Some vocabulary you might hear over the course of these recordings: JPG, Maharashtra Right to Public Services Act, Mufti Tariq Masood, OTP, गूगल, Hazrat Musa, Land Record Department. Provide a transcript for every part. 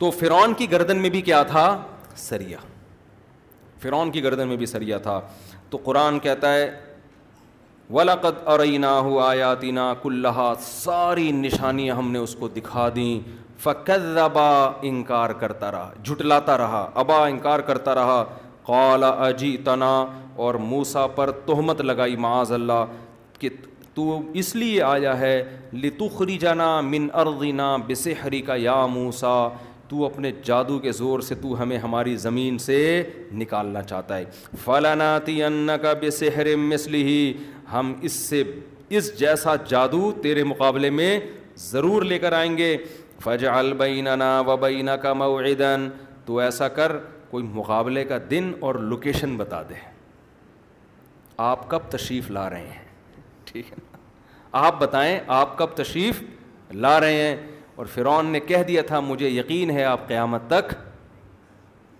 तो फिरौन की गर्दन में भी क्या था? सरिया। फिरौन की गर्दन में भी सरिया था। तो कुरान कहता है वलक़द अरैनाहु आयातिना कुल्लहा, सारी निशानियां हमने उसको दिखा दी। फ़कज़्ज़बा, इनकार करता रहा, झुटलाता रहा। अबा, इनकार करता रहा। क़ाला अजीतना, और मूसा पर तोहमत लगाई माअज़ल्लाह कि तू इसलिए आया है लितुखरिजना मिन अर्दिना बिसिहरिका या मूसा, तू अपने जादू के ज़ोर से तू हमें हमारी ज़मीन से निकालना चाहता है। फलनातियन्नका बिसिहरिम मिस्लिही, हम इससे इस जैसा जादू तेरे मुकाबले में ज़रूर लेकर आएंगे। फजअल बैनना व बैनका मौइदन, तो ऐसा कर कोई मुकाबले का दिन और लोकेशन बता दे, आप कब तशरीफ़ ला रहे हैं, ठीक है ना, आप बताएं आप कब तशरीफ़ ला रहे हैं। और फिरौन ने कह दिया था मुझे यकीन है आप क़यामत तक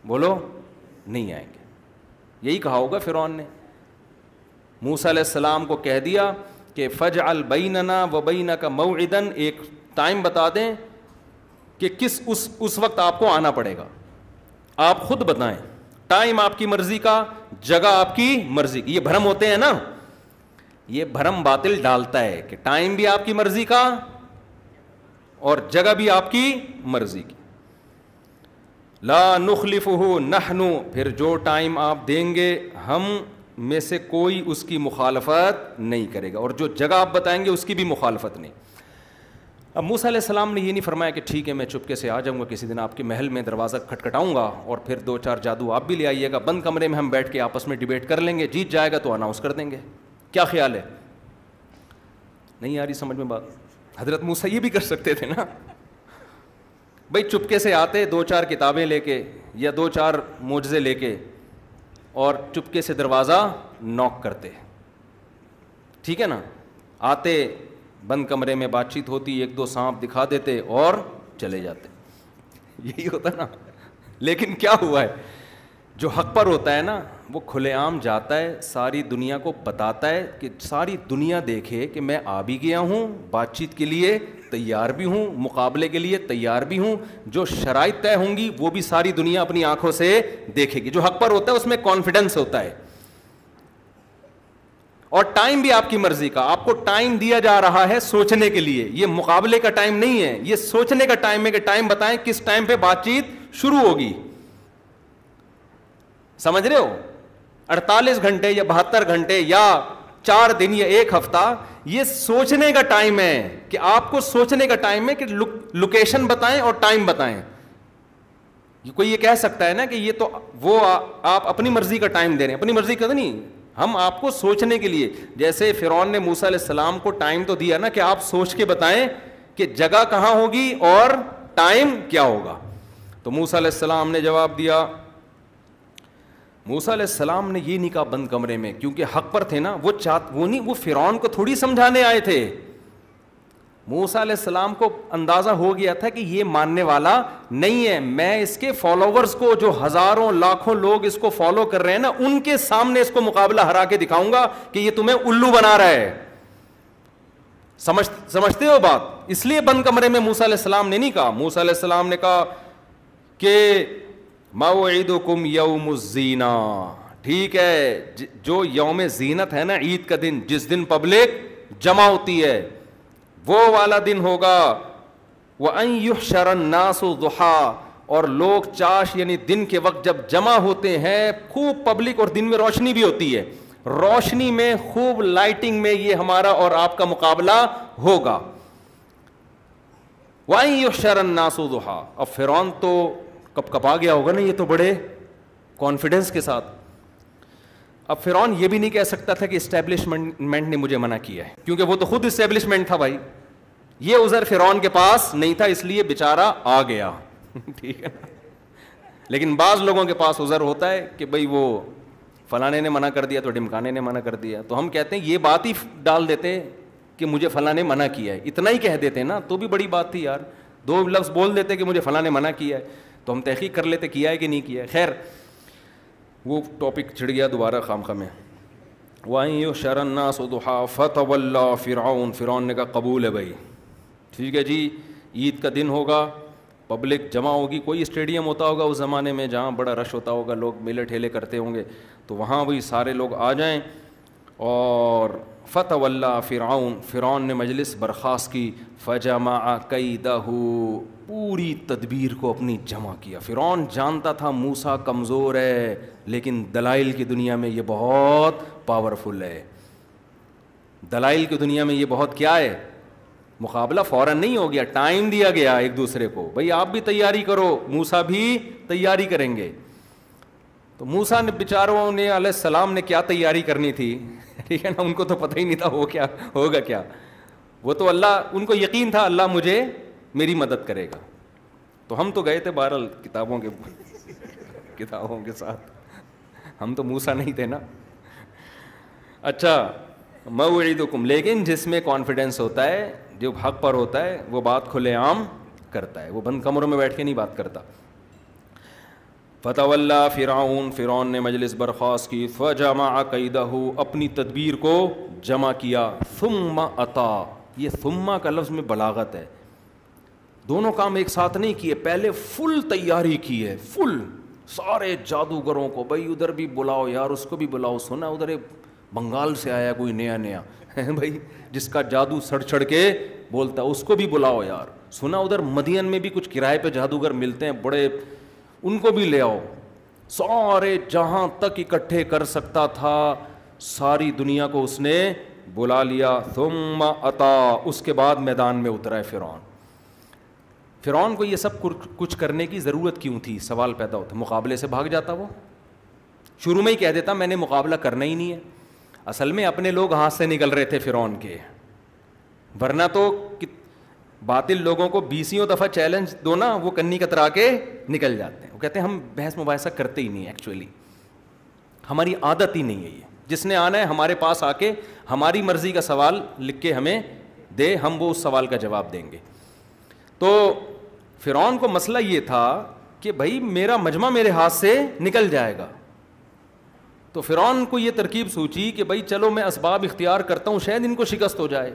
बोलो नहीं आएंगे, यही कहा होगा फिरौन ने। मूसा अलैहिस्सलाम को कह दिया कि फ़जअल बैनना व बैनका मौइदन, एक टाइम बता दें कि किस उस वक्त आपको आना पड़ेगा, आप खुद बताएं। टाइम आपकी मर्ज़ी का, जगह आपकी मर्ज़ी की। ये भ्रम होते हैं ना, ये भ्रम बातिल डालता है कि टाइम भी आपकी मर्ज़ी का और जगह भी आपकी मर्ज़ी की। ला नुखलिफुहु नहनु, फिर जो टाइम आप देंगे हम में से कोई उसकी मुखालफत नहीं करेगा, और जो जगह आप बताएंगे उसकी भी मुखालफत नहीं। अब मूसा अलैहिस्सलाम ने ये नहीं फरमाया कि ठीक है मैं चुपके से आ जाऊँगा किसी दिन आपके महल में, दरवाज़ा खटखटाऊँगा और फिर दो चार जादू आप भी ले आइएगा, बंद कमरे में हम बैठ के आपस में डिबेट कर लेंगे, जीत जाएगा तो अनाउंस कर देंगे। क्या ख्याल है? नहीं आ रही समझ में बात? हज़रत मूसा ये भी कर सकते थे ना भाई, चुपके से आते दो चार किताबें लेके या दो चार मोजज़े लेके और चुपके से दरवाज़ा नॉक करते, ठीक है ना, आते बंद कमरे में बातचीत होती, एक दो सांप दिखा देते और चले जाते, यही होता ना। लेकिन क्या हुआ है, जो हक पर होता है ना वो खुलेआम जाता है, सारी दुनिया को बताता है कि सारी दुनिया देखे कि मैं आ भी गया हूँ, बातचीत के लिए तैयार भी हूँ, मुकाबले के लिए तैयार भी हूँ, जो शराइत तय होंगी वो भी सारी दुनिया अपनी आँखों से देखेगी। जो हक पर होता है उसमें कॉन्फिडेंस होता है। और टाइम भी आपकी मर्जी का, आपको टाइम दिया जा रहा है सोचने के लिए, ये मुकाबले का टाइम नहीं है, ये सोचने का टाइम है कि टाइम बताएं किस टाइम पे बातचीत शुरू होगी, समझ रहे हो। 48 घंटे या 72 घंटे या 4 दिन या 1 हफ्ता, ये सोचने का टाइम है कि आपको सोचने का टाइम है कि लोकेशन बताएं और टाइम बताएं। कोई ये कह सकता है ना कि ये तो वो आप अपनी मर्जी का टाइम दे रहे हैं, अपनी मर्जी का नहीं, हम आपको सोचने के लिए, जैसे फिरौन ने मूसा अलैहिस्सलाम को टाइम तो दिया ना कि आप सोच के बताएं कि जगह कहाँ होगी और टाइम क्या होगा। तो मूसा अलैहिस्सलाम ने जवाब दिया, मूसा अलैहिस्सलाम ने ये नहीं कहा बंद कमरे में, क्योंकि हक पर थे ना, वो फिरौन को थोड़ी समझाने आए थे। मूसा अलैहिस्सलाम को अंदाज़ा हो गया था कि ये मानने वाला नहीं है, मैं इसके फॉलोवर्स को, जो हज़ारों लाखों लोग इसको फॉलो कर रहे हैं ना, उनके सामने इसको मुकाबला हरा के दिखाऊंगा कि ये तुम्हें उल्लू बना रहा है। समझते हो बात? इसलिए बंद कमरे में मूसा अलैहिस्सलाम ने नहीं कहा। मूसा अलैहिस्सलाम ने कहा कि मौइदुकुम यौमुज़ ज़ीना, ठीक है, जो यौम ज़ीनत है ना, ईद का दिन, जिस दिन पब्लिक जमा होती है, वो वाला दिन होगा। वह अन युहशरन नासु दुहा, और लोग चाश यानी दिन के वक्त जब जमा होते हैं, खूब पब्लिक, और दिन में रोशनी भी होती है, रोशनी में खूब लाइटिंग में ये हमारा और आपका मुकाबला होगा। वह अन युहशरन नासु दुहा, अब फिरौन तो कपकपा गया होगा ना, ये तो बड़े कॉन्फिडेंस के साथ। अब फिरौन ये भी नहीं कह सकता था कि इस्टेब्लिशमेंट ने मुझे मना किया है, क्योंकि वो तो खुद इस्टेब्लिशमेंट था भाई, ये उज़र फिरौन के पास नहीं था इसलिए बेचारा आ गया, ठीक है ना। लेकिन बाज़ लोगों के पास उज़र होता है कि भाई वो फलाने ने मना कर दिया तो ढिमकाने ने मना कर दिया, तो हम कहते हैं ये बात ही डाल देते कि मुझे फलाने मना किया है, इतना ही कह देते ना तो भी बड़ी बात थी यार, 2 लफ्ज़ बोल देते कि मुझे फलाने मना किया है तो हम तहक़ीक़ कर लेते किया है कि नहीं किया है। खैर वो टॉपिक छिड़ गया दोबारा खामखा में। वाई शरन्ना सदुहा फतवल्ला फिरौन, फिरौन ने कहा कबूल है भाई, ठीक है जी, ईद का दिन होगा, पब्लिक जमा होगी, कोई स्टेडियम होता होगा उस ज़माने में जहाँ बड़ा रश होता होगा, लोग मेले ठेले करते होंगे, तो वहाँ भी सारे लोग आ जाएं। और फ़तवल्ला फ़िरौन, फ़िरौन ने मजलिस बर्खास्त की। फ़जमा कैदहू, पूरी तदबीर को अपनी जमा किया। फ़िरौन जानता था मूसा कमज़ोर है, लेकिन दलाइल की दुनिया में ये बहुत पावरफुल है। दलाइल की दुनिया में ये बहुत क्या है, मुकाबला फ़ौरन नहीं हो गया, टाइम दिया गया एक दूसरे को, भाई आप भी तैयारी करो, मूसा भी तैयारी करेंगे। तो मूसा ने बेचारों ने अलैहिस्सलाम ने क्या तैयारी करनी थी, ठीक है ना, उनको तो पता ही नहीं था वो क्या होगा क्या। वो तो अल्लाह, उनको यकीन था अल्लाह मुझे मेरी मदद करेगा। तो हम तो गए थे बहरहाल किताबों के साथ, हम तो मूसा नहीं थे ना। अच्छा, मौइदुकुम, लेकिन जिसमें कॉन्फिडेंस होता है, जो हक पर होता है, वो बात खुलेआम करता है, वो बंद कमरों में बैठ के नहीं बात करता। फतवल्ला फ़िरौन, फ़िरौन ने मजलिस बर्खास्त की। फजमा कैदहू, अपनी तदबीर को जमा किया। सुम्मा अता, ये सुम्मा का लफ्ज़ में बलागत है, दोनों काम एक साथ नहीं किए, पहले फुल तैयारी की है, फुल। सारे जादूगरों को, भाई उधर भी बुलाओ यार, उसको भी बुलाओ, सुना उधर एक बंगाल से आया कोई नया नया है भाई, जिसका जादू सड़ छड़ के बोलता, उसको भी बुलाओ यार, सुना उधर मदियन में भी कुछ किराए पे जादूगर मिलते हैं बड़े, उनको भी ले आओ। सारे जहां तक इकट्ठे कर सकता था, सारी दुनिया को उसने बुला लिया। थुम्मा अता, उसके बाद मैदान में उतरा है फ़िरौन। फ़िरौन को ये सब कुछ करने की ज़रूरत क्यों थी, सवाल पैदा होता। मुकाबले से भाग जाता, वो शुरू में ही कह देता मैंने मुकाबला करना ही नहीं है। असल में अपने लोग हाथ से निकल रहे थे फ़िरौन के, वरना तो बातिल लोगों को 20 दफ़ा चैलेंज दो ना, वो कन्नी कतरा के निकल जाते हैं। वो कहते हैं हम बहस मुबाहसा करते ही नहीं, एक्चुअली हमारी आदत ही नहीं है ये, जिसने आना है हमारे पास आके हमारी मर्ज़ी का सवाल लिख के हमें दे, हम वो उस सवाल का जवाब देंगे। तो फ़िरौन को मसला ये था कि भाई मेरा मजमा मेरे हाथ से निकल जाएगा। तो फ़िरौन को ये तरकीब सूझी कि भाई चलो मैं असबाब इख्तियार करता हूँ, शायद इनको शिकस्त हो जाए।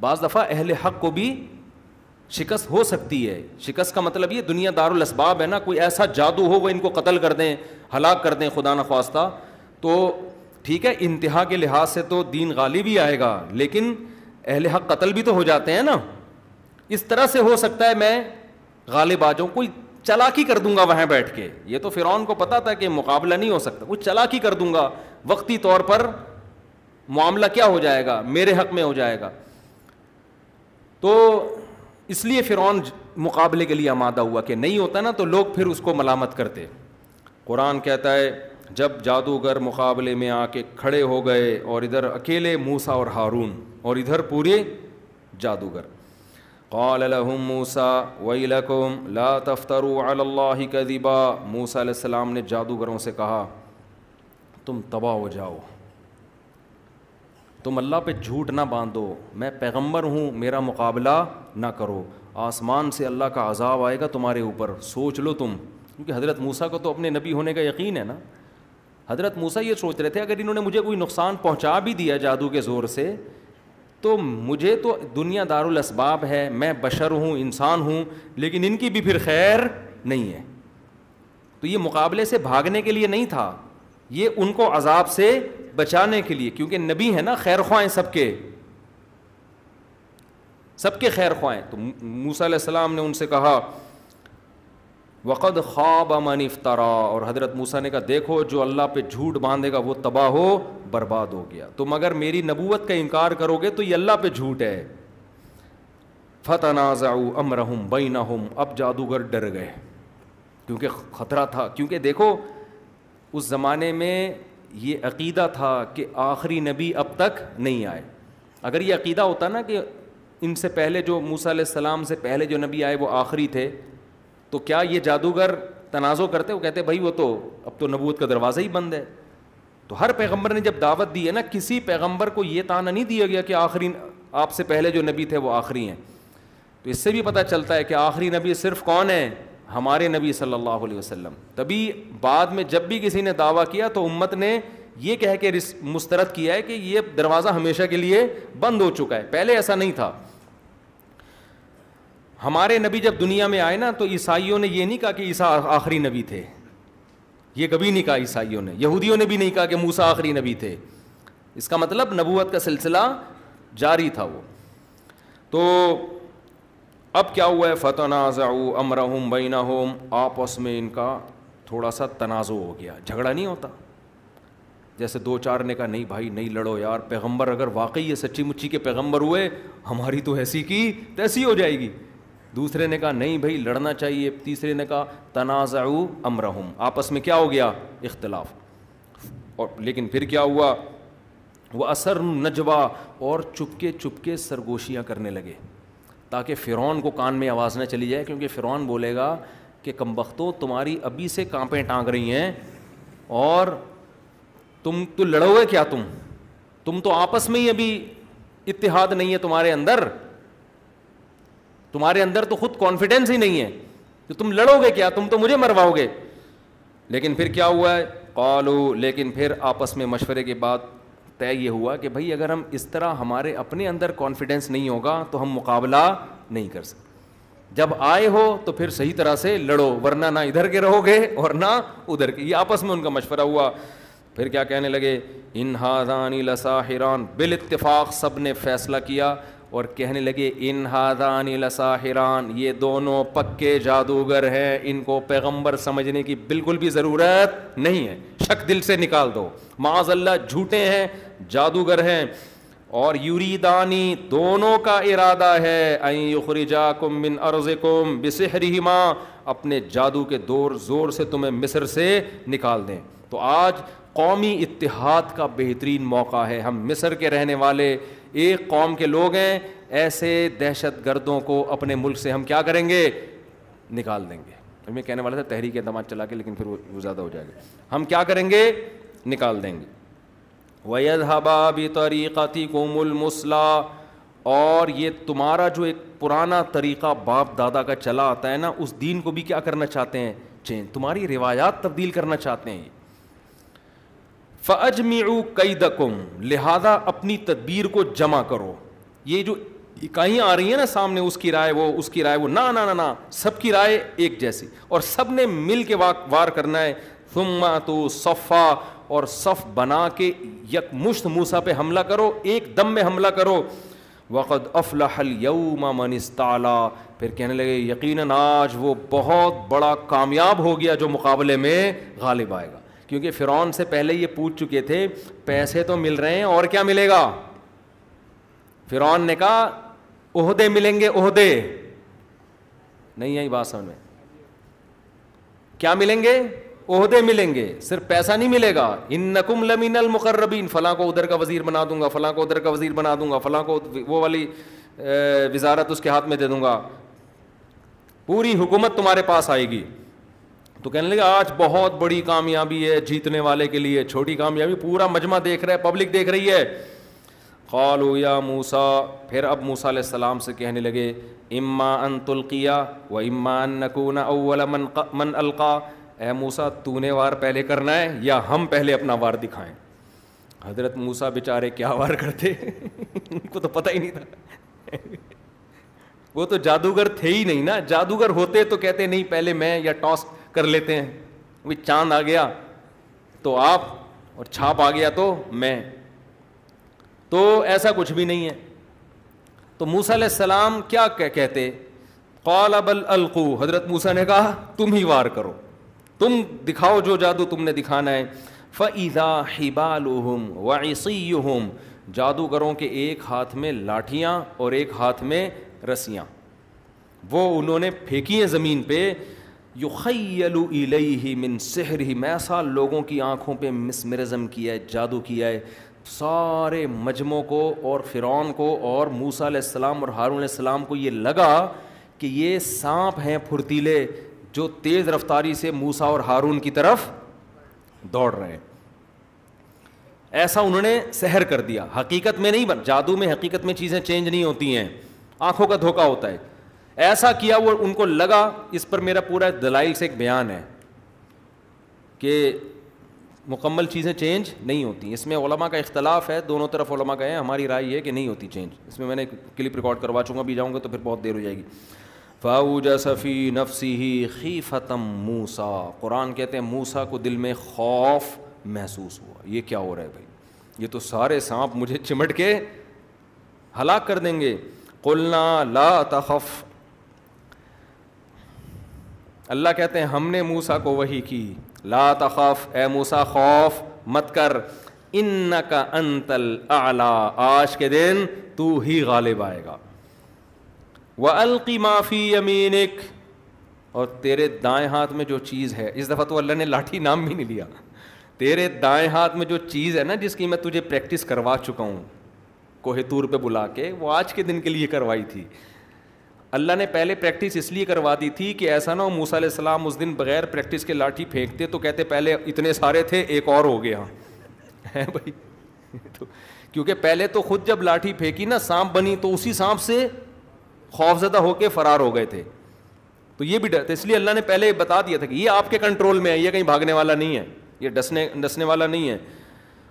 बाज़ दफ़ा अहल हक़ को भी शिकस्त हो सकती है। शिकस्त का मतलब ये दुनिया दारुल असबाब है ना, कोई ऐसा जादू हो वो इनको कत्ल कर दें, हलाक कर दें खुदा न ख्वास्ता, तो ठीक है, इंतहा के लिहाज से तो दीन गालिब ही आएगा, लेकिन अहले हक कत्ल भी तो हो जाते हैं ना। इस तरह से हो सकता है मैं गालिब आ जाऊँ, कोई चालाकी कर दूंगा वहाँ बैठ के। ये तो फ़िरौन को पता था कि मुकाबला नहीं हो सकता, कुछ चालाकी कर दूंगा, वक्ती तौर पर मामला क्या हो जाएगा, मेरे हक़ में हो जाएगा। तो इसलिए फ़िरौन मुकाबले के लिए आमादा हुआ कि नहीं होता ना तो लोग फिर उसको मलामत करते। कुरान कहता है जब जादूगर मुकाबले में आके खड़े हो गए, और इधर अकेले मूसा और हारून, और इधर पूरे जादूगर। क़ाल लहुम मूसा वइलकुम ला तफ्तरू अला अल्लाहि कज़िबा, मूसा अलैहिस्सलाम ने जादूगरों से कहा तुम तबाह हो जाओ, तुम अल्लाह पे झूठ ना बांधो, मैं पैगंबर हूँ, मेरा मुकाबला ना करो, आसमान से अल्लाह का अज़ाब आएगा तुम्हारे ऊपर, सोच लो तुम। क्योंकि हज़रत मूसा को तो अपने नबी होने का यकीन है ना। हज़रत मूसा ये सोच रहे थे अगर इन्होंने मुझे कोई नुकसान पहुँचा भी दिया जादू के ज़ोर से, तो मुझे तो दुनिया दारुल असबाब है, मैं बशर हूँ, इंसान हूँ, लेकिन इनकी भी फिर खैर नहीं है। तो ये मुकाबले से भागने के लिए नहीं था, ये उनको अज़ाब से बचाने के लिए, क्योंकि नबी है ना, खैर ख्वाह हैं सबके खैर ख्वाह हैं। तो मूसा अलैहिस्सलाम ने उनसे कहा वक़द ख़ाब मन इफ्तारा, और हज़रत मूसा ने कहा देखो जो अल्लाह पे झूठ बांधेगा वो तबाह हो, बर्बाद हो गया। तुम अगर मेरी नबूवत का इनकार करोगे तो ये अल्लाह पे झूठ है। फतनाज़उ अमरहुम बैनहुम, अब जादूगर डर गए क्योंकि ख़तरा था। क्योंकि देखो उस ज़माने में ये अक़ीदा था कि आखिरी नबी अब तक नहीं आए। अगर ये अक़ीदा होता ना कि इनसे पहले जो मूसा अलैहिस्सलाम से पहले जो नबी आए वो आखिरी थे, तो क्या ये जादूगर तनाज़ो करते, वो कहते भाई वो तो अब तो नबूवत का दरवाज़ा ही बंद है। तो हर पैगंबर ने जब दावत दी है ना, किसी पैगंबर को ये ताना नहीं दिया गया कि आखिरी आपसे पहले जो नबी थे वो आखिरी हैं। तो इससे भी पता चलता है कि आखिरी नबी सिर्फ कौन है, हमारे नबी सल्लल्लाहु अलैहि वसल्लम। तभी बाद में जब भी किसी ने दावा किया तो उम्मत ने ये कह के मुस्तरद किया है कि ये दरवाज़ा हमेशा के लिए बंद हो चुका है, पहले ऐसा नहीं था। हमारे नबी जब दुनिया में आए ना तो ईसाइयों ने ये नहीं कहा कि ईसा आखिरी नबी थे, ये कभी नहीं कहा ईसाइयों ने। यहूदियों ने भी नहीं कहा कि मूसा आखिरी नबी थे। इसका मतलब नबूवत का सिलसिला जारी था। वो तो अब क्या हुआ है, फतनाज़उ अमरहुम बैनहुम, आपस में इनका थोड़ा सा तनाज़ो हो गया। झगड़ा नहीं होता जैसे दो चार ने कहा नहीं भाई नहीं लड़ो यार, पैगंबर अगर वाकई ये सच्ची मुच्ची के पैगंबर हुए हमारी तो ऐसी की तैसी हो जाएगी। दूसरे ने कहा नहीं भाई लड़ना चाहिए। तीसरे ने कहा तनाज़उ अमरहुम, आपस में क्या हो गया, इख्तलाफ। और लेकिन फिर क्या हुआ, वह असर नजवा, और चुपके चुपके सरगोशियाँ करने लगे ताकि फ़िरौन को कान में आवाज़ ना चली जाए, क्योंकि फ़िरौन बोलेगा कि कमबख्तो तुम्हारी अभी से कांपें टांग रही हैं और तुम तो लड़ोगे क्या, तुम तो आपस में ही अभी इत्तिहाद नहीं है तुम्हारे अंदर, तुम्हारे अंदर तो खुद कॉन्फिडेंस ही नहीं है तो तुम लड़ोगे क्या, तुम तो मुझे मरवाओगे। लेकिन फिर क्या हुआ है, कालू, लेकिन फिर आपस में मशवरे के बाद तय ये हुआ कि भाई अगर हम इस तरह हमारे अपने अंदर कॉन्फिडेंस नहीं होगा तो हम मुकाबला नहीं कर सकते। जब आए हो तो फिर सही तरह से लड़ो, वरना ना इधर के रहोगे और ना उधर के। ये आपस में उनका मशवरा हुआ। फिर क्या कहने लगे, इन हादानी लसाहिरान, बिल इत्तिफाक सब ने फैसला किया और कहने लगे इन हादानी लसाहिरान, ये दोनों पक्के जादूगर हैं, इनको पैगंबर समझने की बिल्कुल भी ज़रूरत नहीं है, शक दिल से निकाल दो, माज़ल्ला झूठे हैं, जादूगर हैं। और यूरीदानी, दोनों का इरादा है, ऐ युखरिजाकुम मिन अर्ज़िकुम बिसिहरिहिमा, अपने जादू के दौर ज़ोर से तुम्हें मिस्र से निकाल दें। तो आज कौमी इत्तिहाद का बेहतरीन मौका है। हम मिस्र के रहने वाले एक कौम के लोग हैं, ऐसे दहशत गर्दों को अपने मुल्क से हम क्या करेंगे, निकाल देंगे। तो मैं कहने वाला था तहरीक इक़दाम चला के, लेकिन फिर वो ज़्यादा हो जाएगा, हम क्या करेंगे, निकाल देंगे। वयज़हबा बितरीक़तिकुमुल मुस्ला, और ये तुम्हारा जो एक पुराना तरीक़ा बाप दादा का चला आता है ना, उस दीन को भी क्या करना चाहते हैं, चेंज, तुम्हारी रिवायात तब्दील करना चाहते हैं। फ़अज्मिउ कैदकुम, लिहाजा अपनी तदबीर को जमा करो। ये जो इकाइयाँ आ रही हैं ना सामने, उसकी राय वो, उसकी राय वो, ना ना ना ना, सबकी राय एक जैसी और सब ने मिल के वार करना है। थुम्मा तो सफ़ा, और सफ़ बना के यकमुश्त मूसा पे हमला करो, एक दम में हमला करो। वक़द अफ़्लहल यौमा मन इस्ताला, फिर कहने लगे यकीनन आज वो बहुत बड़ा कामयाब हो गया जो मुकाबले में गालिब आएगा, क्योंकि फ़िरौन से पहले ये पूछ चुके थे पैसे तो मिल रहे हैं और क्या मिलेगा। फ़िरौन ने कहा ओहदे मिलेंगे, ओहदे, नहीं आई बात समझ में, क्या मिलेंगे, ओहदे मिलेंगे, सिर्फ पैसा नहीं मिलेगा। इन्नकुम लमीनल मुकर्रबीन, फ़लाँ को उधर का वज़ीर बना दूंगा, फ़लाँ को उधर का वज़ीर बना दूंगा, फ़लाँ को वो वाली वज़ारत उसके हाथ में दे दूंगा, पूरी हुकूमत तुम्हारे पास आएगी। तो कहने लगे आज बहुत बड़ी कामयाबी है जीतने वाले के लिए, छोटी कामयाबी पूरा मजमा देख रहा है, पब्लिक देख रही है। क़ालू या मूसा, फिर अब मूसा अलैहिस्सलाम से कहने लगे इम्मा अन तुल्किया व इम्मा अन नकूना अव्वल मन अलका, ए मूसा तूने वार पहले करना है या हम पहले अपना वार दिखाएं। हज़रत मूसा बेचारे क्या वार करते उनको तो पता ही नहीं था वो तो जादूगर थे ही नहीं ना, जादूगर होते तो कहते नहीं पहले मैं, या टॉस कर लेते हैं, वही चांद आ गया तो आप और छाप आ गया तो मैं, तो ऐसा कुछ भी नहीं है। तो मूसा अलैहिस्सलाम क्या कहते, क़ाल बल अलक़ू, हज़रत मूसा ने कहा तुम ही वार करो, तुम दिखाओ जो जादू तुमने दिखाना है। फ़इज़ा हिबालुहुम वइसियुहुम, जादूगरों के एक हाथ में लाठियाँ और एक हाथ में रस्सियाँ, वो उन्होंने फेंकी हैं ज़मीन पे। युखय्यलु इलैहि मिन सिहरिहि, ऐसा लोगों की आँखों पे मिस्मरिज़म किया है, जादू किया है। सारे मजमों को और फ़िरौन को और मूसा अलैहिस्सलाम और हारून अलैहिस्सलाम को ये लगा कि ये सांप हैं फुर्तीले जो तेज़ रफ्तारी से मूसा और हारून की तरफ दौड़ रहे हैं, ऐसा उन्होंने सहर कर दिया। हकीकत में नहीं, बन जादू में हकीकत में चीज़ें चेंज नहीं होती हैं, आँखों का धोखा होता है। ऐसा किया वो, उनको लगा, इस पर मेरा पूरा दलाइल से एक बयान है कि मुकम्मल चीज़ें चेंज नहीं होती, इसमें उलमा का इख्तलाफ है, दोनों तरफ उलमा का है, हमारी राय है कि नहीं होती चेंज। इसमें मैंने क्लिप रिकॉर्ड करवा चुका, भी जाऊँगा तो फिर बहुत देर हो जाएगी। फ़ाऊजा सफ़ी नफसी ही खीफ़तम मूसा। कुरान कहते हैं मूसा को दिल में खौफ महसूस हुआ, ये क्या हो रहा है भाई, ये तो सारे सांप मुझे चिमट के हलाक कर देंगे। कुलना ला तखफ, अल्लाह कहते हैं हमने मूसा को वही की, ला तखफ ए मूसा खौफ मत कर, इन्नका अंतल आला आज के दिन तू ही गालिब आएगा। वअल्की माफ़ी यमीनिक और तेरे दाएं हाथ में जो चीज़ है, इस दफ़ा तो अल्लाह ने लाठी नाम भी नहीं लिया, तेरे दाएं हाथ में जो चीज़ है ना जिसकी मैं तुझे प्रैक्टिस करवा चुका हूँ कोहेतूर पे बुला के, वो आज के दिन के लिए करवाई थी। अल्लाह ने पहले प्रैक्टिस इसलिए करवा दी थी कि ऐसा ना हो मूसा अलैहिस्सलाम उस दिन बग़ैर प्रैक्टिस के लाठी फेंकते तो कहते पहले इतने सारे थे एक और हो गया है भाई तो क्योंकि पहले तो खुद जब लाठी फेंकी ना सांप बनी तो उसी सांप से खौफजदा होकर फरार हो गए थे, तो ये भी डर था। इसलिए अल्लाह ने पहले बता दिया था कि ये आपके कंट्रोल में है, ये कहीं भागने वाला नहीं है, ये डसने वाला नहीं है।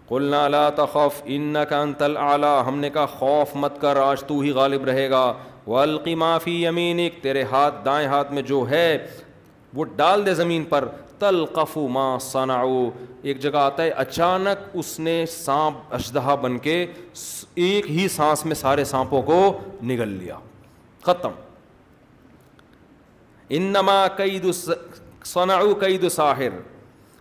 कुलना ला तखफ इन्नका अंतल आला, हमने कहा खौफ मत कर आज तू ही गालिब रहेगा। वल्की माफ़ी यमीनिक, तेरे हाथ दाएं हाथ में जो है वो डाल दे ज़मीन पर। तलकफु मा सनाओ, एक जगह आता है अचानक उसने सांप अशदहा बन के एक ही सांस में सारे सांपों को निगल लिया, खत्म। इन्नमा कैदु सनाउ कैदु साहिर,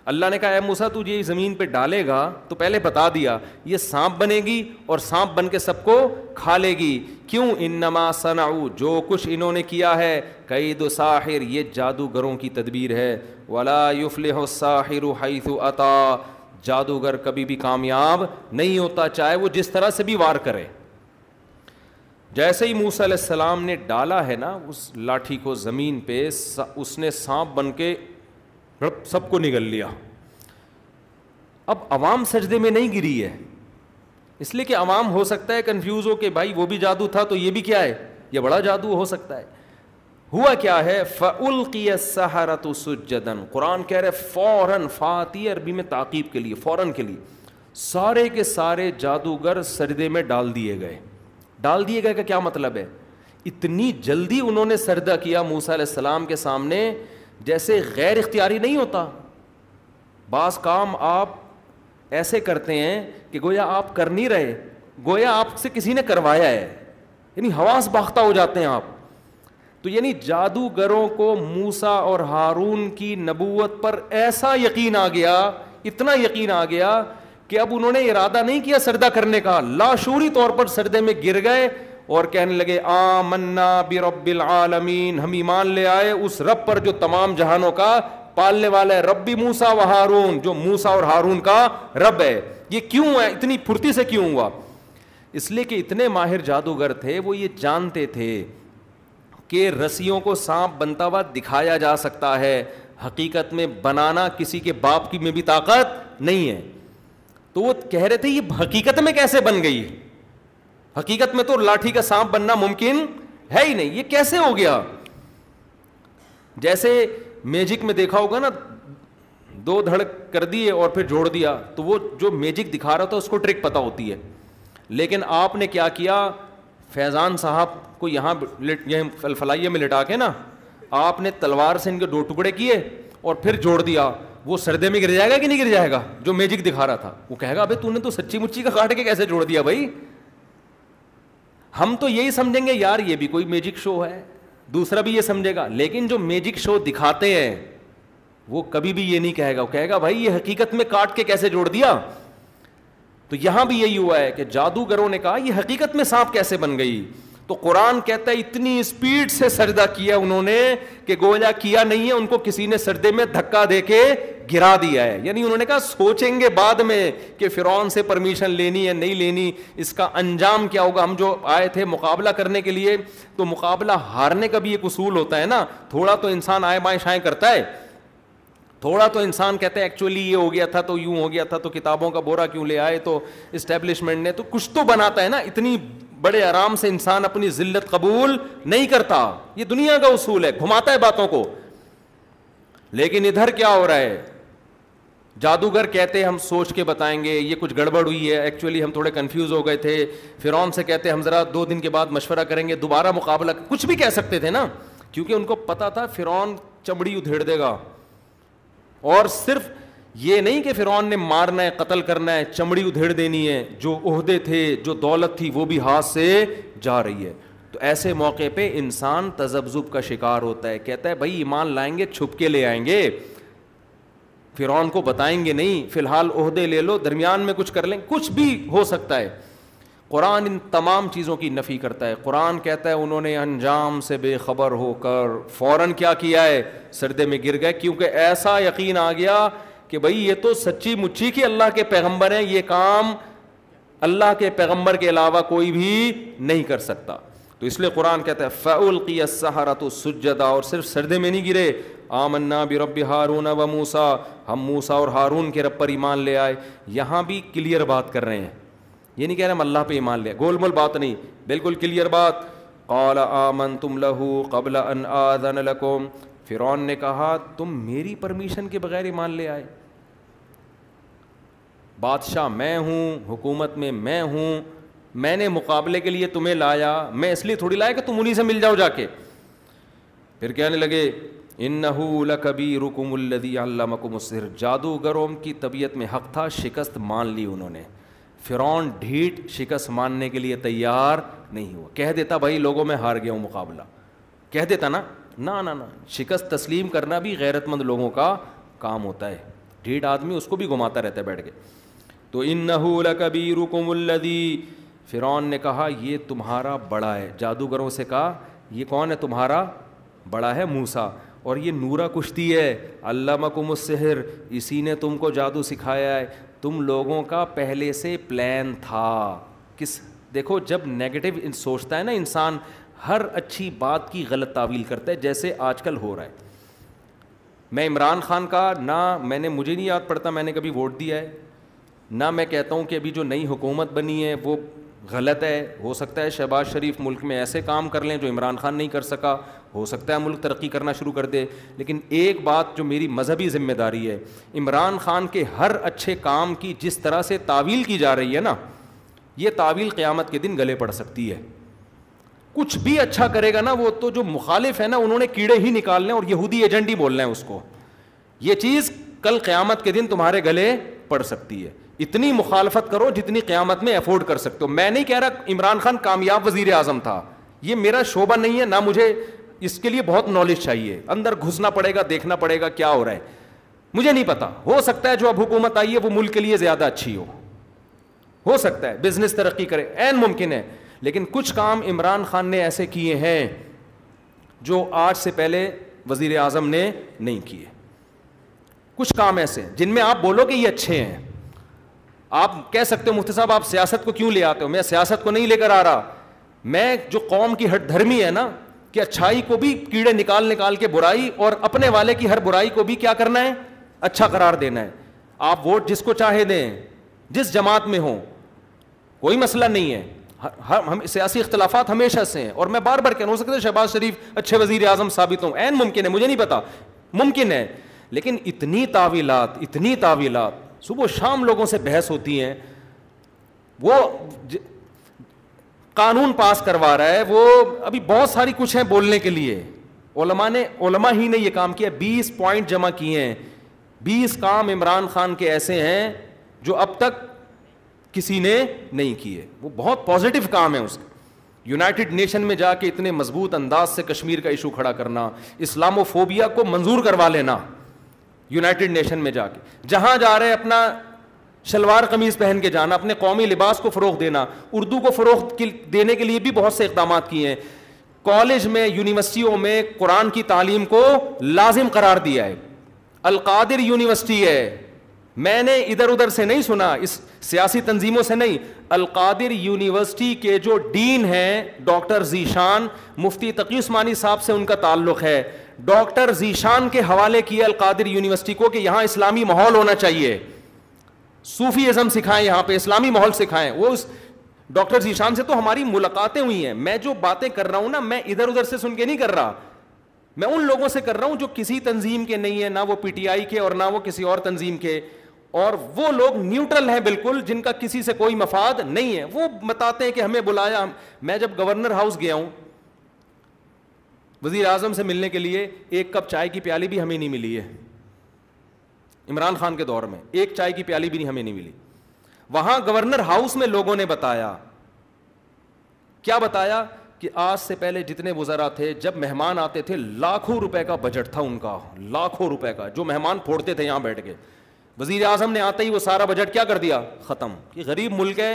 अल्लाह ने कहा ए मूसा तू ये ज़मीन पे डालेगा तो पहले बता दिया ये सांप बनेगी और सांप बन के सबको खा लेगी। क्यों? इन्नमा सनाउ, जो कुछ इन्होंने किया है, कैदु साहिर, ये जादूगरों की तदबीर है। वला युफ्लिहु साहिरु हैथु अता, जादूगर कभी भी कामयाब नहीं होता चाहे वो जिस तरह से भी वार करे। जैसे ही मूसा अलैहिस्सलाम ने डाला है ना उस लाठी को ज़मीन पे, उसने सांप बन के सबको निगल लिया। अब आवाम सजदे में नहीं गिरी है, इसलिए कि आवाम हो सकता है कंफ्यूज हो कि भाई वो भी जादू था तो ये भी क्या है, ये बड़ा जादू हो सकता है। हुआ क्या है, फ़उल्क़िय सहारतु सुज्जदन, कुरान कह रहे फ़ौरन, फ़ाती अरबी में ताक़ीब के लिए, फ़ौरन के लिए, सारे के सारे जादूगर सजदे में डाल दिए गए। डाल दिए गए का क्या मतलब है? इतनी जल्दी उन्होंने सर्दा किया मूसा अलैहिस्सलाम के सामने, जैसे गैर इख्तियारी नहीं होता। बास काम आप ऐसे करते हैं कि गोया आप कर नहीं रहे, गोया आपसे किसी ने करवाया है, यानी हवास बाख्ता हो जाते हैं आप। तो यानी जादूगरों को मूसा और हारून की नबूवत पर ऐसा यकीन आ गया, इतना यकीन आ गया कि अब उन्होंने इरादा नहीं किया सर्दा करने का, लाशूरी तौर पर सर्दे में गिर गए और कहने लगे आमन्ना बिरब्बिल आलमीन, हम ईमान ले आए उस रब पर जो तमाम जहानों का पालने वाला है, रब्बी मूसा व हारून, जो मूसा और हारून का रब है। ये क्यों है, इतनी फुर्ती से क्यों हुआ? इसलिए कि इतने माहिर जादूगर थे, वो ये जानते थे कि रस्सियों को सांप बनता हुआ दिखाया जा सकता है, हकीकत में बनाना किसी के बाप की में भी ताकत नहीं है। तो वो कह रहे थे ये हकीकत में कैसे बन गई, हकीकत में तो लाठी का सांप बनना मुमकिन है ही नहीं, ये कैसे हो गया। जैसे मैजिक में देखा होगा ना, दो धड़ कर दिए और फिर जोड़ दिया, तो वो जो मैजिक दिखा रहा था उसको ट्रिक पता होती है। लेकिन आपने क्या किया, फैज़ान साहब को यहाँ फलफलाइये में लिटा के ना आपने तलवार से इनके दो टुकड़े किए और फिर जोड़ दिया, वो सर्दे में गिर जाएगा कि नहीं गिर जाएगा? जो मैजिक दिखा रहा था वो कहेगा अबे तूने तो सच्ची मुच्ची का काट के कैसे जोड़ दिया भाई, हम तो यही समझेंगे यार ये भी कोई मैजिक शो है, दूसरा भी ये समझेगा। लेकिन जो मैजिक शो दिखाते हैं वो कभी भी ये नहीं कहेगा, वो कहेगा भाई ये हकीकत में काट के कैसे जोड़ दिया। तो यहां भी यही हुआ है कि जादूगरों ने कहा ये हकीकत में सांप कैसे बन गई। तो कुरान कहता है इतनी स्पीड से सर्दा किया उन्होंने कि गोया किया नहीं है, उनको किसी ने सर्दे में धक्का देके गिरा दिया है। यानी उन्होंने कहा सोचेंगे बाद में कि फिरौन से परमिशन लेनी है नहीं लेनी, इसका अंजाम क्या होगा। हम जो आए थे मुकाबला करने के लिए, तो मुकाबला हारने का भी एक उसूल होता है ना, थोड़ा तो इंसान आए बाएं शाएं करता है, थोड़ा तो इंसान कहता है एक्चुअली ये हो गया था तो यूं हो गया था, तो किताबों का बोरा क्यों ले आए, तो इस्टेब्लिशमेंट ने तो कुछ तो बनाता है ना। इतनी बड़े आराम से इंसान अपनी जिल्लत कबूल नहीं करता, ये दुनिया का उसूल है, घुमाता है बातों को। लेकिन इधर क्या हो रहा है, जादूगर कहते हम सोच के बताएंगे ये कुछ गड़बड़ हुई है, एक्चुअली हम थोड़े कंफ्यूज हो गए थे। फिरौन से कहते हम जरा 2 दिन के बाद मशवरा करेंगे, दोबारा मुकाबला, कुछ भी कह सकते थे ना, क्योंकि उनको पता था फिरौन चमड़ी उधेड़ देगा। और सिर्फ ये नहीं कि फिरौन ने मारना है, कत्ल करना है, चमड़ी उधेड़ देनी है, जो ओहदे थे, जो दौलत थी, वो भी हाथ से जा रही है। तो ऐसे मौके पे इंसान तजब्जुब का शिकार होता है। कहता है भाई ईमान लाएंगे, छुप के ले आएंगे, फिरौन को बताएंगे नहीं, फिलहाल ओहदे ले लो, दरमियान में कुछ कर लें, कुछ भी हो सकता है। कुरान इन तमाम चीज़ों की नफ़ी करता है। कुरान कहता है उन्होंने अंजाम से बेखबर होकर फ़ौरन क्या किया है, सर्दे में गिर गए, क्योंकि ऐसा यकीन आ गया कि भाई ये तो सच्ची मुच्ची कि अल्लाह के पैगंबर हैं, ये काम अल्लाह के पैगंबर के अलावा कोई भी नहीं कर सकता। तो इसलिए कुरान कहता है फ़उल्क़िय अस्सहरतु सुज्जदा, और सिर्फ सर्दे में नहीं गिरे, आमन्ना बिरब्बि हारून व मूसा, हम मूसा और हारून के रब पर ईमान ले आए। यहाँ भी क्लियर बात कर रहे हैं, ये नहीं कह रहे हम अल्लाह पे ईमान ले, गोलमोल बात नहीं, बिल्कुल क्लियर बात। क़ाल आमनतुम लहू क़ब्ल अन आज़न लकुम, फ़िरौन ने कहा तुम मेरी परमिशन के बगैर ईमान ले आए, बादशाह मैं हूँ, हुकूमत में मैं हूँ, मैंने मुकाबले के लिए तुम्हें लाया, मैं इसलिए थोड़ी लाया कि तुम उन्हीं से मिल जाओ जाके। फिर कहने लगे इन्नहू लकबीरुकुम अल्लज़ी अल्लमकुमुस्सिहर, जादूगरों की तबीयत में हक़ था, शिकस्त मान ली उन्होंने। फिरौन ढीठ शिकस्त मानने के लिए तैयार नहीं हुआ, कह देता भाई लोगों में हार गया हूँ मुकाबला, कह देता ना ना ना ना। शिकस्त तस्लीम करना भी गैरतमंद लोगों का काम होता है, ढीठ आदमी उसको भी घुमाता रहता है बैठ के। तो इन्नहू लकबीरुकुम अल्लज़ी, फिरौन ने कहा ये तुम्हारा बड़ा है, जादूगरों से कहा ये कौन है तुम्हारा बड़ा है, मूसा, और ये नूरा कुश्ती है, अल्लमकुमुस्सिहर, इसी ने तुमको जादू सिखाया है, तुम लोगों का पहले से प्लान था। किस देखो, जब नेगेटिव सोचता है ना इंसान, हर अच्छी बात की गलत तावील करता है, जैसे आजकल हो रहा है। मैं इमरान खान का ना, मुझे नहीं याद पड़ता मैंने कभी वोट दिया है, ना मैं कहता हूँ कि अभी जो नई हुकूमत बनी है वो गलत है। हो सकता है शहबाज शरीफ मुल्क में ऐसे काम कर लें जो इमरान खान नहीं कर सका, हो सकता है मुल्क तरक्की करना शुरू कर दे, लेकिन एक बात जो मेरी मजहबी ज़िम्मेदारी है, इमरान खान के हर अच्छे काम की जिस तरह से तावील की जा रही है ना, ये तावील क़यामत के दिन गले पड़ सकती है। कुछ भी अच्छा करेगा ना वो, तो जो मुखालिफ है ना उन्होंने कीड़े ही निकालने और यहूदी एजेंट ही बोलना है उसको, ये चीज़ कल क़यामत के दिन तुम्हारे गले पड़ सकती है। इतनी मुखालफत करो जितनी क़यामत में अफोर्ड कर सकते हो। मैं नहीं कह रहा इमरान खान कामयाब वज़ीर आज़म था, ये मेरा शोबा नहीं है, ना मुझे इसके लिए बहुत नॉलेज चाहिए, अंदर घुसना पड़ेगा, देखना पड़ेगा क्या हो रहा है, मुझे नहीं पता। हो सकता है जो अब हुकूमत आई है वो मुल्क के लिए ज़्यादा अच्छी हो सकता है, बिजनेस तरक्की करे, ऐन मुमकिन है, लेकिन कुछ काम इमरान खान ने ऐसे किए हैं जो आज से पहले वज़ीर आज़म ने नहीं किए। कुछ काम ऐसे जिनमें आप बोलो कि ये अच्छे हैं। आप कह सकते हो मुफ्ती साहब आप सियासत को क्यों ले आते हो, मैं सियासत को नहीं लेकर आ रहा, मैं जो कौम की हट धर्मी है ना कि अच्छाई को भी कीड़े निकाल निकाल के बुराई, और अपने वाले की हर बुराई को भी क्या करना है, अच्छा करार देना है। आप वोट जिसको चाहे दें, जिस जमात में हो, कोई मसला नहीं है, हम सियासी इख्तलाफात हमेशा से हैं, और मैं बार बार कहना हो सकता है शहबाज शरीफ अच्छे वजीर आजम साबित हों, ऐन मुमकिन है, मुझे नहीं पता, मुमकिन है, लेकिन इतनी तावीलात सुबह शाम लोगों से बहस होती हैं, वो कानून पास करवा रहा है, वो अभी बहुत सारी कुछ हैं बोलने के लिए। उलमा ही ने ये काम किया, 20 पॉइंट जमा किए हैं, 20 काम इमरान खान के ऐसे हैं जो अब तक किसी ने नहीं किए। वो बहुत पॉजिटिव काम है उसका, यूनाइटेड नेशन में जाके इतने मजबूत अंदाज से कश्मीर का इशू खड़ा करना, इस्लामोफोबिया को मंजूर करवा लेना, यूनाइटेड नेशन में जाके जहाँ जा रहे अपना शलवार कमीज़ पहन के जाना, अपने कौमी लिबास को फ़रोग़ देना, उर्दू को फ़रोग़ देने के लिए भी बहुत से इक़दाम किए हैं। कॉलेज में, यूनिवर्सिटियों में कुरान की तालीम को लाजिम करार दिया है। अलकादिर यूनिवर्सिटी है, मैंने इधर उधर से नहीं सुना, इस सियासी तंजीमों से नहीं, अलकादिर यूनिवर्सिटी के जो डीन हैं डॉक्टर ज़ीशान, मुफ्ती तक़ी उस्मानी साहब से उनका ताल्लुक़ है, डॉक्टर ज़ीशान के हवाले किया अलकादिर यूनिवर्सिटी को कि यहाँ इस्लामी माहौल होना चाहिए, सूफ़ीज़म सिखाएं, यहाँ पे इस्लामी माहौल सिखाएं। वो उस डॉक्टर ज़ीशान से तो हमारी मुलाकातें हुई हैं। मैं जो बातें कर रहा हूँ ना, मैं इधर उधर से सुन के नहीं कर रहा, मैं उन लोगों से कर रहा हूँ जो किसी तंजीम के नहीं है, ना वो PTI के और ना वो किसी और तंजीम के, और वो लोग न्यूट्रल हैं बिल्कुल, जिनका किसी से कोई मफाद नहीं है। वो बताते हैं कि हमें बुलाया। मैं जब गवर्नर हाउस गया हूँ वज़ीर आज़म से मिलने के लिए एक कप चाय की प्याली भी हमें नहीं मिली है। इमरान खान के दौर में एक चाय की प्याली भी हमें नहीं मिली। वहां गवर्नर हाउस में लोगों ने बताया, क्या बताया कि आज से पहले जितने वज़रा थे, जब मेहमान आते थे, लाखों रुपए का बजट था उनका, लाखों रुपए का जो मेहमान फोड़ते थे यहाँ बैठ के। वज़ीर आज़म ने आते ही वो सारा बजट क्या कर दिया, ख़त्म। कि गरीब मुल्क है,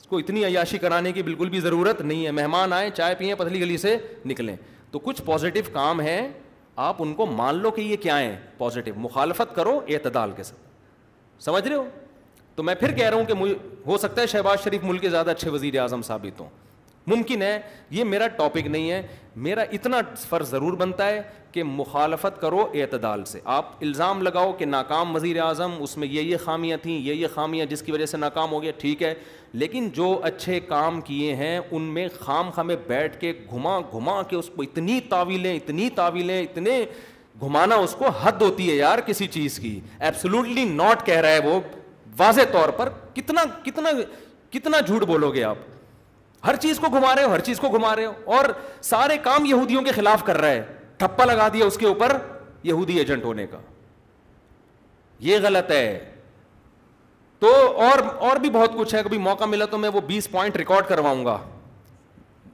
इसको इतनी अय्याशी कराने की बिल्कुल भी ज़रूरत नहीं है। मेहमान आए, चाय पिए, पतली गली से निकलें। तो कुछ पॉजिटिव काम हैं, आप उनको मान लो कि ये क्या है, पॉजिटिव। मुखालफत करो एतदाल के साथ, समझ रहे हो। तो मैं फिर कह रहा हूँ कि हो सकता है शहबाज शरीफ मुल्क के ज़्यादा अच्छे वज़ीर आज़म साबित हों, मुमकिन है। ये मेरा टॉपिक नहीं है। मेरा इतना फ़र्ज ज़रूर बनता है कि मुखालफत करो एतदाल से। आप इल्ज़ाम लगाओ कि नाकाम वज़ीर आज़म, उसमें ये खामियाँ थीं, ये खामियाँ जिसकी वजह से नाकाम हो गया, ठीक है। लेकिन जो अच्छे काम किए हैं उनमें खाम खामे बैठ के घुमा घुमा के उसको इतनी तावीलें, इतने घुमाना, उसको हद होती है यार किसी चीज़ की। एब्सोल्युटली नॉट कह रहा है वो, वाज़े तौर पर। कितना कितना कितना झूठ बोलोगे आप। हर चीज़ को घुमा रहे हो, हर चीज़ को घुमा रहे हो। और सारे काम यहूदियों के खिलाफ कर रहा है, ठप्पा लगा दिया उसके ऊपर यहूदी एजेंट होने का। ये गलत है। तो और भी बहुत कुछ है। कभी मौका मिला तो मैं वो 20 पॉइंट रिकॉर्ड करवाऊंगा।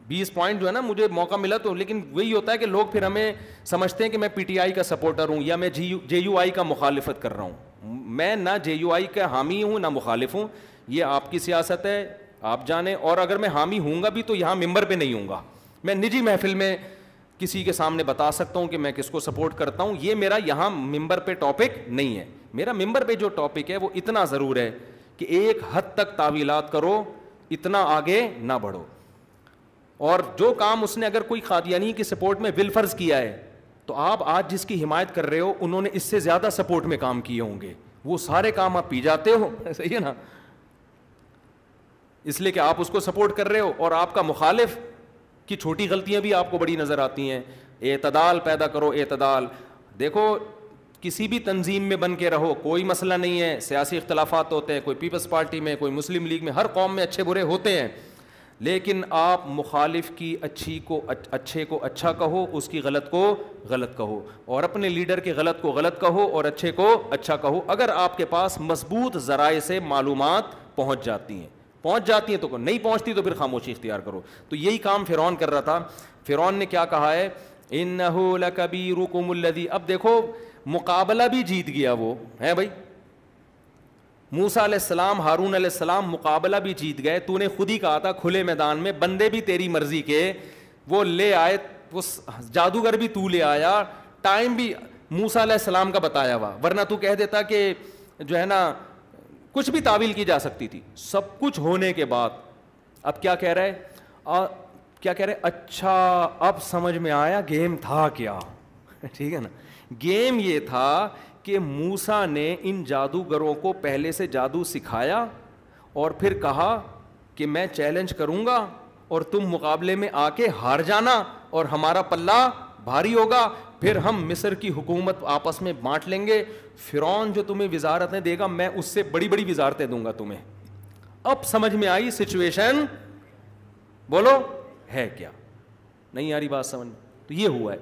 20 पॉइंट जो है ना, मुझे मौका मिला तो। लेकिन वही होता है कि लोग फिर हमें समझते हैं कि मैं पीटीआई का सपोर्टर हूँ या मैं जेयूआई का मुखालिफत कर रहा हूँ। मैं ना जेयूआई का हामी हूँ ना मुखालिफ हूँ। ये आपकी सियासत है, आप जाने। और अगर मैं हामी हूँगा भी तो यहाँ मेंबर पे नहीं हूँगा। मैं निजी महफिल में किसी के सामने बता सकता हूँ कि मैं किसको सपोर्ट करता हूँ। ये मेरा यहाँ मेंबर पे टॉपिक नहीं है। मेरा मेंबर पे जो टॉपिक है वो इतना ज़रूर है कि एक हद तक तावीलात करो, इतना आगे ना बढ़ो। और जो काम उसने अगर कोई कादियानी की सपोर्ट में विलफर्ज किया है तो आप आज जिसकी हिमायत कर रहे हो उन्होंने इससे ज़्यादा सपोर्ट में काम किए होंगे। वो सारे काम आप पी जाते हो, सही है ना, इसलिए कि आप उसको सपोर्ट कर रहे हो। और आपका मुखालिफ की छोटी गलतियां भी आपको बड़ी नज़र आती हैं। एतदाल पैदा करो, एतदाल। देखो, किसी भी तंजीम में बन के रहो, कोई मसला नहीं है। सियासी इख्तलाफात होते हैं, कोई पीपल्स पार्टी में, कोई मुस्लिम लीग में, हर कौम में अच्छे बुरे होते हैं। लेकिन आप मुखालिफ की अच्छे को अच्छा कहो, उसकी गलत को गलत कहो, और अपने लीडर के गलत को गलत कहो और अच्छे को अच्छा कहो। अगर आपके पास मजबूत ज़राए से मालूमात पहुंच जाती हैं तो नहीं पहुंचती तो फिर खामोशी इख्तियार करो। तो यही काम फिरौन कर रहा था। फिरौन ने क्या कहा है, इन्नहु लकबीरुकुमुल्लज़ी। अब देखो, मुकाबला भी जीत गया वो, है भाई। मूसा अलैहिस्सलाम, हारून अलैहिस्सलाम, मुकाबला भी जीत गए। तूने खुद ही कहा था खुले मैदान में, बंदे भी तेरी मर्जी के वो ले आए, वो जादूगर भी तू ले आया, टाइम भी मूसा अलैहिस्सलाम का बताया हुआ। वरना तू कह देता कि जो है ना, कुछ भी तावील की जा सकती थी। सब कुछ होने के बाद अब क्या कह रहे, अच्छा अब समझ में आया गेम था क्या। ठीक है ना, गेम ये था कि मूसा ने इन जादूगरों को पहले से जादू सिखाया और फिर कहा कि मैं चैलेंज करूंगा और तुम मुकाबले में आके हार जाना और हमारा पल्ला भारी होगा, फिर हम मिस्र की हुकूमत आपस में बांट लेंगे। फिरौन जो तुम्हें विजारतें देगा मैं उससे बड़ी बड़ी विजारतें दूंगा तुम्हें। अब समझ में आई सिचुएशन, बोलो है क्या, नहीं आ रही बात समझ। तो ये हुआ है,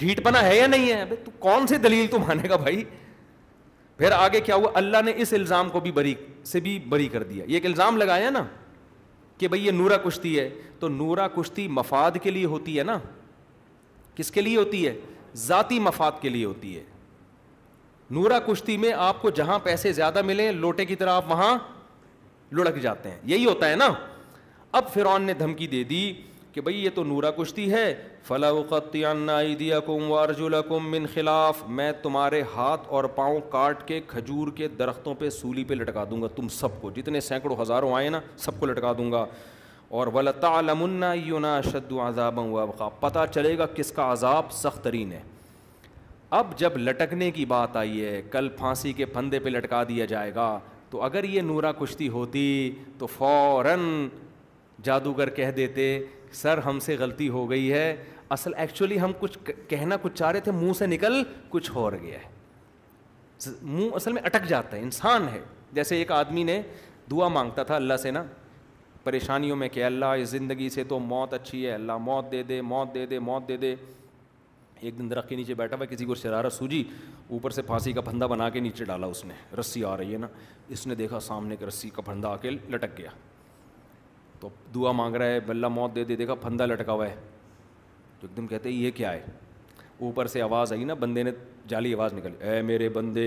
ढीठपना है या नहीं है। अबे तू कौन सी दलील तू मानेगा भाई। फिर आगे क्या हुआ, अल्लाह ने इस इल्ज़ाम को भी बरी कर दिया। ये एक इल्ज़ाम लगाया ना कि भाई ये नूरा कुश्ती है, तो नूरा कुश्ती मफाद के लिए होती है ना। किसके लिए होती है, ज़ाती मफाद के लिए होती है। नूरा कुश्ती में आपको जहाँ पैसे ज़्यादा मिले लोटे की तरह आप वहाँ लुढ़क जाते हैं, यही होता है ना। अब फिरौन ने धमकी दे दी कि भाई ये तो नूरा कुश्ती है, फला उक़त्तिअन्ना अयदीकुम व अरजुलकुम मिन खिलाफ, मैं तुम्हारे हाथ और पाँव काट के खजूर के दरख्तों पे सूली पे लटका दूंगा, तुम सबको जितने सैकड़ों हज़ारों आए ना सबको लटका दूंगा। और वलतालमुन्ना अय्युना अशद्दु अज़ाबन व अबक़ा, पता चलेगा किसका अज़ाब सख्त तरीन है। अब जब लटकने की बात आई है, कल फांसी के फंदे पे लटका दिया जाएगा, तो अगर ये नूरा कुश्ती होती तो फ़ौरन जादूगर कह देते सर हमसे गलती हो गई है, असल एक्चुअली हम कुछ कहना कुछ चाह रहे थे, मुंह से निकल कुछ और गया है। मुंह असल में अटक जाता है, इंसान है। जैसे एक आदमी ने दुआ मांगता था अल्लाह से ना परेशानियों में कि अल्लाह इस ज़िंदगी से तो मौत अच्छी है, अल्लाह मौत दे दे, मौत दे दे, मौत दे दे। एक दिन दरख्त के नीचे बैठा हुआ, किसी को शरारत सूझी, ऊपर से फांसी का फंदा बना के नीचे डाला उसने, रस्सी आ रही है ना, इसने देखा सामने के रस्सी का फंदा आके लटक गया, तो दुआ मांग रहा है अल्लाह मौत दे दे, देखा फंदा लटका हुआ है, तो एकदम कहते हैं ये क्या है। ऊपर से आवाज़ आई ना, बंदे ने जाली आवाज़ निकाली, ऐ मेरे बंदे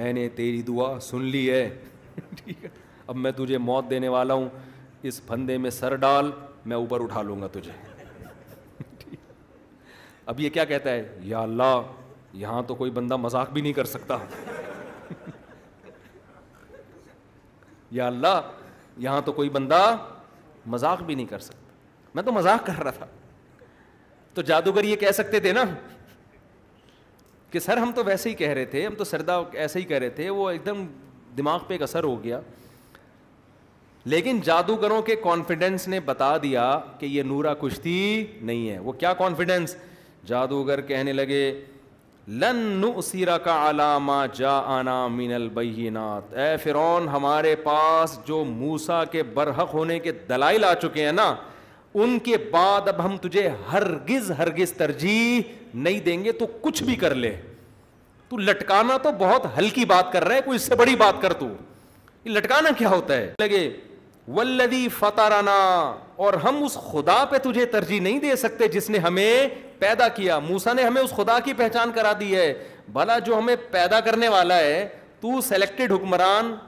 मैंने तेरी दुआ सुन ली है, ठीक है, अब मैं तुझे मौत देने वाला हूँ, इस फंदे में सर डाल, मैं ऊपर उठा लूँगा तुझे। अब ये क्या कहता है, या अल्लाह यहाँ तो कोई बंदा मजाक भी नहीं कर सकता, या अल्लाह यहाँ तो कोई बंदा मजाक भी नहीं कर सकता, मैं तो मजाक कर रहा था। तो जादूगर ये कह सकते थे ना कि सर हम तो वैसे ही कह रहे थे, हम तो सरदा ऐसे ही कह रहे थे, वो एकदम दिमाग पे एक असर हो गया। लेकिन जादूगरों के कॉन्फिडेंस ने बता दिया कि ये नूरा कुश्ती नहीं है। वो क्या कॉन्फिडेंस, जादूगर कहने लगे लन नुसीरा का अलामा जा आना मिनल बहिनात, ए फिरौन हमारे पास जो मूसा के बरहक होने के दलाइल आ चुके हैं ना, उनके बाद अब हम तुझे हरगिज हरगिज तरजीह नहीं देंगे, तो कुछ भी कर ले, तू लटकाना तो बहुत हल्की बात कर रहा है, कोई इससे बड़ी बात कर, तू लटकाना क्या होता है। लगे वल्लदी फतराना, और हम उस खुदा पे तुझे तरजीह नहीं दे सकते जिसने हमें पैदा किया। मूसा ने हमें उस खुदा की पहचान करा दी है, भला जो हमें पैदा करने वाला है, तू सेलेक्टेड हुक्मरान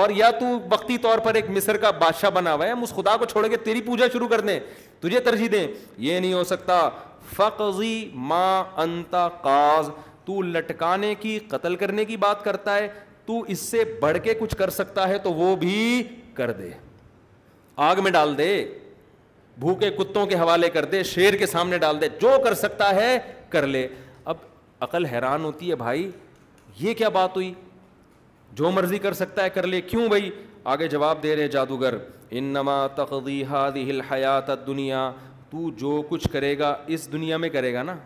और या तू वक्ती तौर पर एक मिस्र का बादशाह बना हुआ है, हम उस खुदा को छोड़ के तेरी पूजा शुरू कर दें, तुझे तरजीह दें, ये नहीं हो सकता। फक़ज़ी मा अंता काज़, तू लटकाने की, कत्ल करने की बात करता है, तू इससे बढ़ के कुछ कर सकता है तो वो भी कर दे, आग में डाल दे, भूखे कुत्तों के हवाले कर दे, शेर के सामने डाल दे, जो कर सकता है कर ले। अब अकल हैरान होती है, भाई ये क्या बात हुई, जो मर्जी कर सकता है कर ले, क्यों भाई। आगे जवाब दे रहे जादूगर, इन्नमा तक़दी हादिहिल हयातद दुनिया, तू जो कुछ करेगा इस दुनिया में करेगा ना,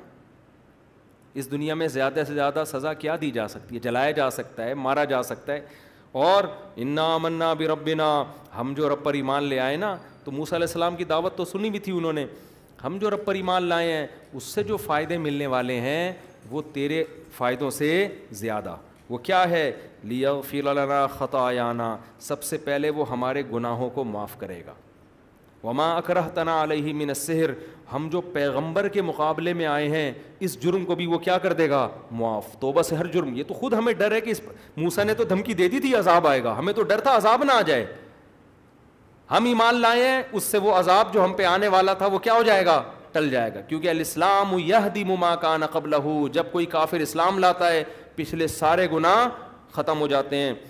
इस दुनिया में ज़्यादा से ज़्यादा सज़ा क्या दी जा सकती है, जलाया जा सकता है, मारा जा सकता है। और इन्ना आमन्ना बिरब्बिना, हम जो रब पर ईमान ले आए ना, तो मूसा अलैहिस्सलाम की दावत तो सुनी भी थी उन्होंने, हम जो रब पर ईमान लाए हैं उससे जो फ़ायदे मिलने वाले हैं वो तेरे फ़ायदों से ज़्यादा। वो क्या है, लियग़फिर लना ख़तायाना, सबसे पहले वो हमारे गुनाहों को माफ़ करेगा। वमा अकरहतना अलैहि मिन अस्सिहर, हम जो पैगंबर के मुकाबले में आए हैं इस जुर्म को भी वो क्या कर देगा, मुआफ़। तौबा से हर जुर्म, ये तो खुद हमें डर है कि इस मूसा ने तो धमकी दे दी थी अजाब आएगा, हमें तो डर था अजाब ना आ जाए, हम ईमान लाए हैं, उससे वो अजाब जो हम पे आने वाला था वो क्या हो जाएगा, टल जाएगा। क्योंकि अल-इस्लाम यहदिमु मा काना क़ब्लहू, जब कोई काफिर इस्लाम लाता है पिछले सारे गुनाह ख़त्म हो जाते हैं।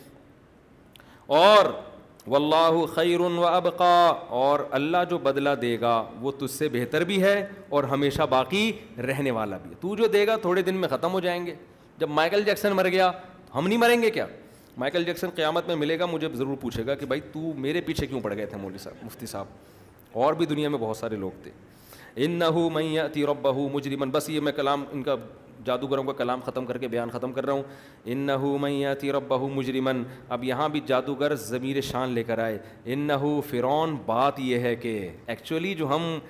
और वल्लाहु खैरुन व अबका, और अल्लाह जो बदला देगा वो तुझसे बेहतर भी है और हमेशा बाकी रहने वाला भी है। तू जो देगा थोड़े दिन में ख़त्म हो जाएंगे। जब माइकल जैक्सन मर गया, हम नहीं मरेंगे क्या? माइकल जैक्सन क़यामत में मिलेगा, मुझे ज़रूर पूछेगा कि भाई तू मेरे पीछे क्यों पड़ गए थे मौलवी साहब, मुफ्ती साहब, और भी दुनिया में बहुत सारे लोग थे। इन्नहु मन याति रब्बहु मुजरिमन, बस ये मैं कलाम इनका जादूगरों का कलाम ख़त्म करके बयान ख़त्म कर रहा हूँ। इन्नहु मन याति रब्बहु मुजरिमन, अब यहाँ भी जादूगर ज़मीर शान लेकर आए। इन्नहु फिरौन, बात यह है कि एक्चुअली जो हम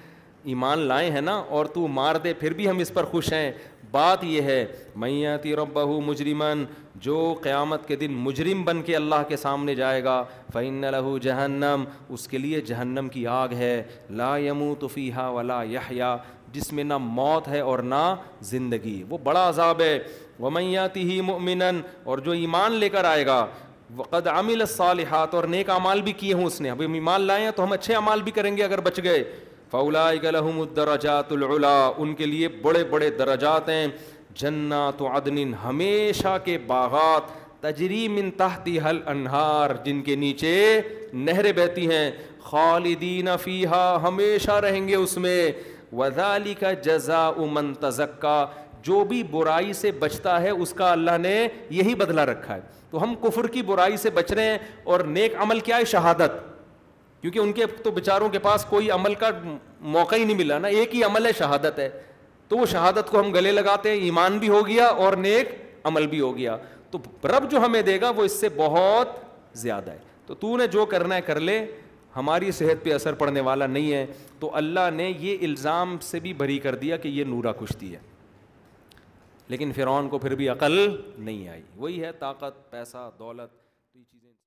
ईमान लाए हैं ना, और तू मार दे फिर भी हम इस पर खुश हैं। बात यह है, मन याति रब्बहु मुजरिमन, जो क़यामत के दिन मुजरिम बन के अल्लाह के सामने जाएगा, फ़इन्न लहू जहन्नम, उसके लिए जहन्नम की आग है, ला यमूतु फ़ीहा वला यहया, जिसमें ना मौत है और ना ज़िंदगी, वो बड़ा अज़ाब है। व मन यातिही मुमिनन, और जो ईमान लेकर आएगा, वक़द अमिल सालिहात, और नेक अमाल भी किए हों उसने, अभी हम ईमान लाए हैं तो हम अच्छे अमाल भी करेंगे अगर बच गए। फ़ौलाइक लहुमुद दरजातुल उला, उनके लिए बड़े बड़े दरजात हैं। जन्नातु अदनिन, हमेशा के बागात, तजरी मिन तहतिहल अन्हार, जिनके नीचे नहरें बहती हैं। खालिदीन फ़ीहा, हमेशा रहेंगे उसमें। वज़ालिका जज़ाउ मन तज़क्का, जो भी बुराई से बचता है उसका अल्लाह ने यही बदला रखा है। तो हम कुफ्र की बुराई से बच रहे हैं, और नेक अमल क्या है, शहादत, क्योंकि उनके तो बेचारों के पास कोई अमल का मौका ही नहीं मिला ना, एक ही अमल है शहादत है, तो वो शहादत को हम गले लगाते हैं, ईमान भी हो गया और नेक अमल भी हो गया। तो रब जो हमें देगा वो इससे बहुत ज़्यादा है, तो तूने जो करना है कर ले, हमारी सेहत पे असर पड़ने वाला नहीं है। तो अल्लाह ने ये इल्ज़ाम से भी भरी कर दिया कि ये नूरा कुश्ती है। लेकिन फ़िरौन को फिर भी अकल नहीं आई, वही है ताकत, पैसा, दौलत, तो ये चीज़ें।